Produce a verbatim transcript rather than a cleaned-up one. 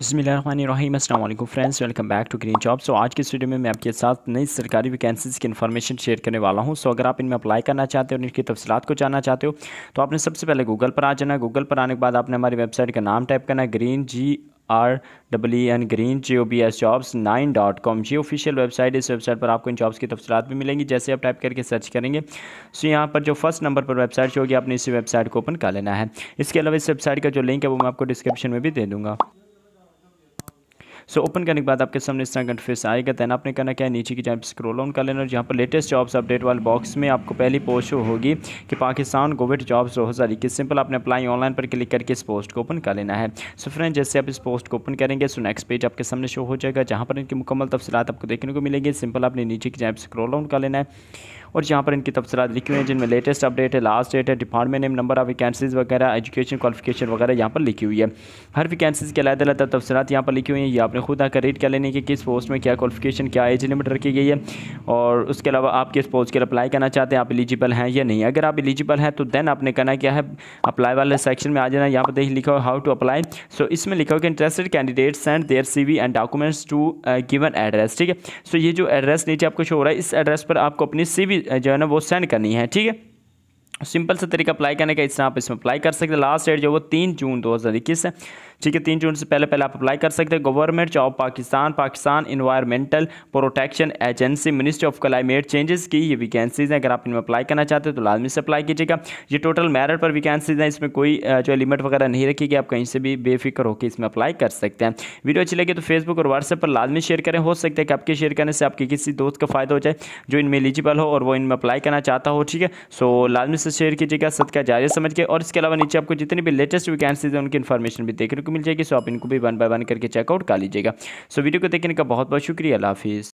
बिस्मिल्लाहिर्रहमानिर्रहीम अस्सलाम वालेकुम friends, welcome back to green jobs. तो आज के स्टूडियो में मैं आपके साथ नई सरकारी वैकेंसीज़ की इन्फॉर्मेशन शेयर करने वाला हूं। सो so, अगर आप इनमें अप्लाई करना चाहते हो और इनकी तफसीलात को जानना चाहते हो तो आपने सबसे पहले गूगल पर आ जाना। गूगल पर आने के बाद आपने हमारी वेबसाइट का नाम टाइप करना है, green G R W N green G O B S jobs nine dot com. ये ऑफिशियल वेबसाइट, इस वेबसाइट पर आपको इन जॉब्स की तफसीलात भी मिलेंगी। जैसे आप टाइप करके सर्च करेंगे सो यहाँ पर जो फर्स्ट नंबर पर वेबसाइट होगी आपने इसी वेबसाइट को ओपन कर लेना है। इसके अलावा इस वेबसाइट का जो लिंक है वो मैं आपको डिस्क्रिप्शन में भी दे दूँगा। सो so, ओपन करने के बाद आपके सामने इस तरह का इंटरफेस आएगा। देन आपने करना क्या है, नीचे की जान स्क्रॉल डाउन कर लेना और जहाँ पर लेटेस्ट जॉब्स अपडेट वाले बॉक्स में आपको पहली पोस्ट होगी कि पाकिस्तान गवर्नमेंट जॉब्स दो हज़ार इक्कीस। सिंपल आपने अप्लाई ऑनलाइन पर क्लिक करके इस पोस्ट को ओपन कर लेना है। सो so, फ्रेंड जैसे आप इस पोस्ट को ओपन करेंगे सो नेक्स्ट पेज आपके सामने शो हो जाएगा जहाँ पर इनकी मुकम्मल तफसीलात आपको देखने को मिलेगी। सिंपल आपने नीचे की जान स्क्रॉल डाउन कर लेना है और यहाँ पर इनकी तफसीलात लिखी हुई है जिनमें लेटेस्ट अपडेट है, लास्ट डेट है, department name, number of vacancies वगैरह, एजुकेशन क्वालिफिकेशन वगैरह यहाँ पर लिखी हुई है। हर वैकेंसीज़ के अलग अलग तफसीलात यहाँ पर लिखी हुई है। ये आपने खुद आकर रीड कर लेने की किस पोस्ट में क्या क्वालिफिकेशन, क्या एज लिमिट रखी गई है और उसके अलावा आप किस पोस्ट के लिए अप्लाई करना चाहते हैं, आप एलिजिबल हैं या नहीं। अगर आप एलिजिबल हैं तो देन आपने करना क्या है, अप्लाई वाले सेक्शन में आ जाना। यहाँ पर देख लिखा हो हाउ टू अप्लाई। सो इसमें लिखा हो कि interested candidate send their C V and documents to given address. ठीक है, सो ये जो एड्रेस नीचे आपको शो हो रहा है इस एड्रेस पर आपको अपनी सी वी जो है ना वो सेंड करनी है। ठीक है, सिंपल सा तरीका अप्लाई करने का, इससे आप इसमें अप्लाई कर सकते हैं। लास्ट डेट जो वो तीन जून दो हज़ार इक्कीस है। ठीक है, तीन जून से पहले पहले आप अप्लाई कर सकते हैं। Government job Pakistan, Pakistan environmental protection agency, ministry of climate changes की ये वैकेंसीज़ हैं। अगर आप इनमें अप्लाई करना चाहते हो तो लाजमी से अप्लाई कीजिएगा। ये टोटल मेरिट पर वैकेंसीज़ हैं, इसमें कोई जो लिमिट वगैरह नहीं रखी कि आप कहीं से भी बेफिक्र होकर इसमें अप्लाई कर सकते हैं। वीडियो अच्छी लगे तो फेसबुक और व्हाट्सएप पर लाजमी शेयर करें। हो सकता है कि आपके शेयर करने से आपके किसी दोस्त का फ़ायदा हो जाए जो इनमें एलिजिबल हो और वो इनमें अप्लाई करना चाहता हो। ठीक है, सो लाजमी से शेयर कीजिएगा, सदका जारी समझ के। और इसके अलावा नीचे आपको जितनी भी लेटेस्ट वैकेंसीज़ हैं उनकी इन्फॉर्मेशन भी देखने को मिल जाएगी। सो आप इनको भी वन बाय वन करके चेकआउट कर लीजिएगा। सो वीडियो को देखने का बहुत बहुत शुक्रिया। अल्लाह हाफिज़।